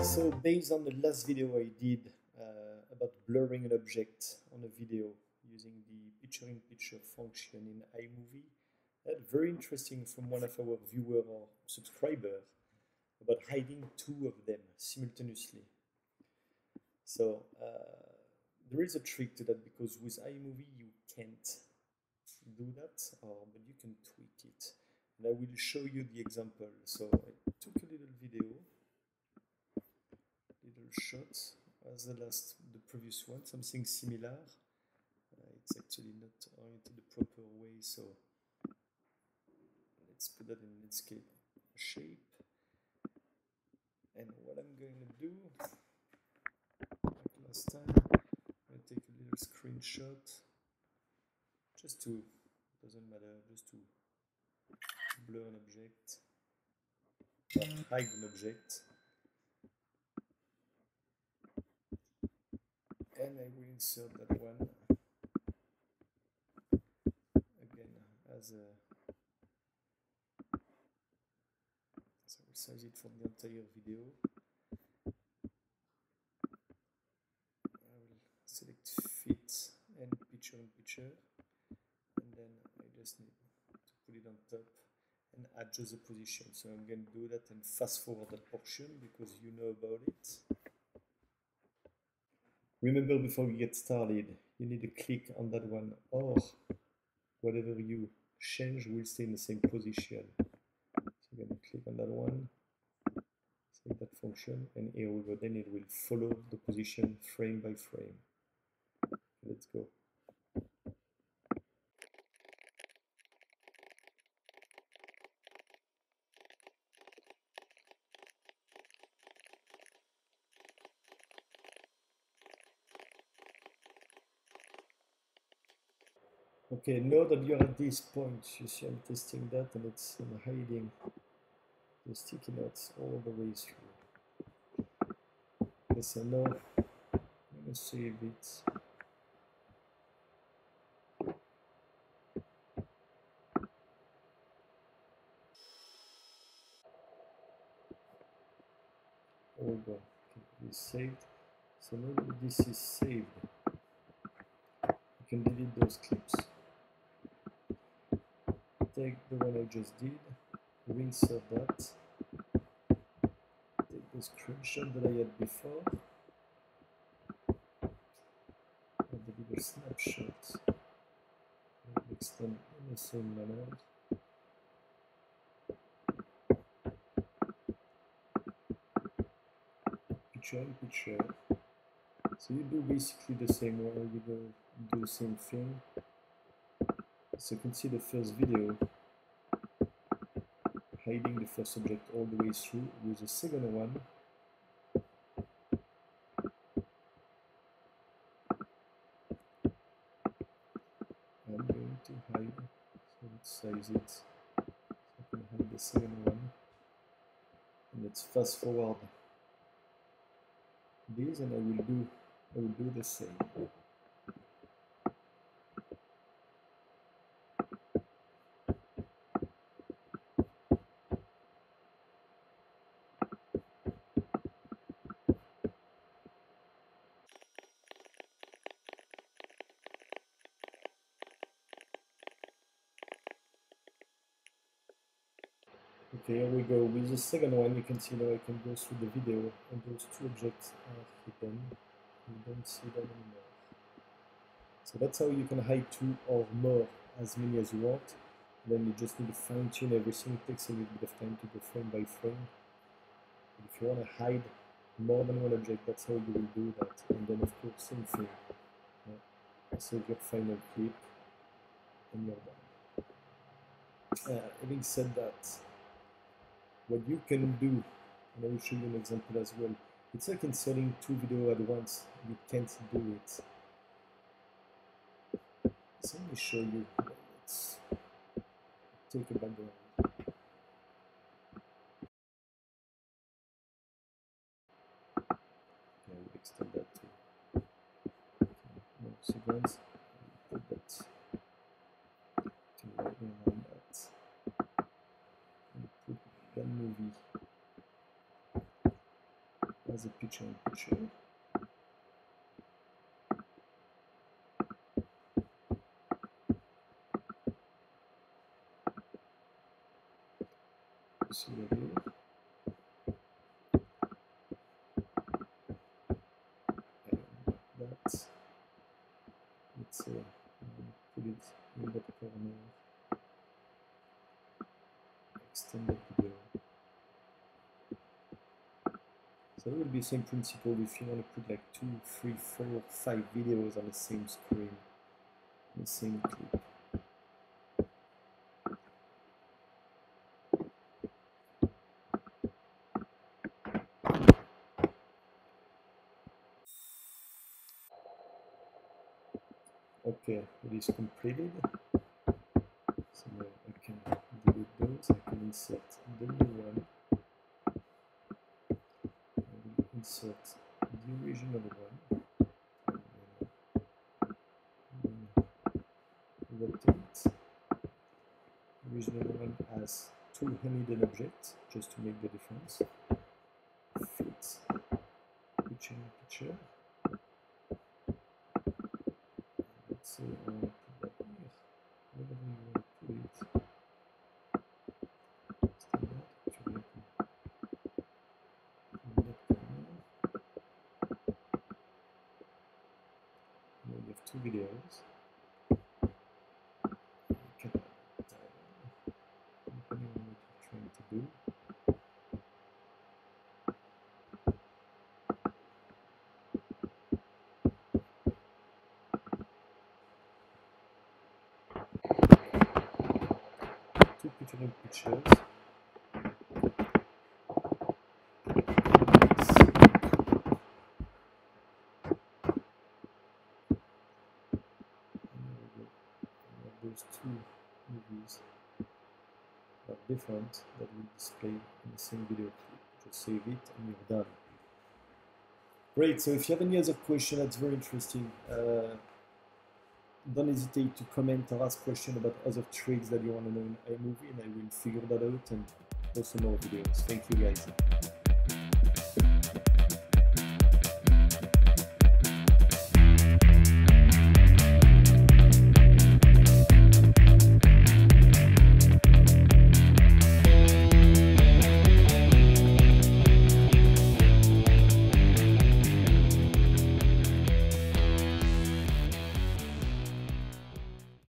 So based on the last video I did about blurring an object on a video using the picture-in-picture function in iMovie, I had very interesting from one of our viewers or subscribers about hiding two of them simultaneously. So there is a trick to that, because with iMovie you can't do that, but you can tweak it. And I will show you the example. So I took a little video, shot as the previous one, something similar. It's actually not oriented the proper way, so let's put that in landscape shape. And what I'm going to do, like last time, I take a little screenshot, just to, doesn't matter, just to blur an object, or hide an object. And I will insert that one again as a, so I will size it for the entire video. I will select fit and picture, and then I just need to put it on top and adjust the position. So I'm going to do that and fast forward that portion because you know about it. Remember, before we get started, you need to click on that one, or whatever you change will stay in the same position. So you're going to click on that one, select that function, and here we go. Then it will follow the position frame by frame. Let's go. Okay, now that you're at this point, you see I'm testing that, and it's I'm hiding the sticky notes all the way through. Okay, so now I'm gonna save it. There we go. Okay, it's saved. So now that this is saved, you can delete those clips. Take the one I just did, reinsert that, take the screenshot that I had before, and the little snapshot, and mix them in the same manner. Picture in picture. So you do basically the same way, you go do the same thing. So you can see the first video hiding the first object all the way through. With the second one, I'm going to hide, so let's size it, so I can hide the second one, and let's fast forward this, and I will do the same. Okay, here we go. With the second one, you can see now I can go through the video, and those two objects are hidden. You don't see them anymore. So that's how you can hide two or more, as many as you want. Then you just need to fine tune everything. It takes a little bit of time to go frame by frame. And if you want to hide more than one object, that's how you will do that. And then, of course, same thing. Save your final clip, and you're done. Having said that, what you can do, and I will show you an example as well, it's like inserting two videos at once. You can't do it. So let me show you. Let's take a background. I will extend that to more seconds. Put that to right now. as a picture in picture. Let's put it in that corner, extend the video. So it will be the same principle if you want to put like 2, 3, 4, 5 videos on the same screen, the same clip. Okay, it is completed. So now I can delete those. I can insert the new one. I will insert the original one. Rotate. The original one has 2 hidden objects, just to make the difference. Fit picture in picture. So I want to put that here. Where do we want to put it? Standard, actually, in that corner. Now we have 2 videos. Okay, depending on what you're trying to do. Pictures. Those 2 movies are different, that will display in the same video clip. Just save it and you're done. Great, so if you have any other question that's very interesting, don't hesitate to comment or ask questions about other tricks that you want to know in iMovie, and I will figure that out and post some more videos. Thank you guys.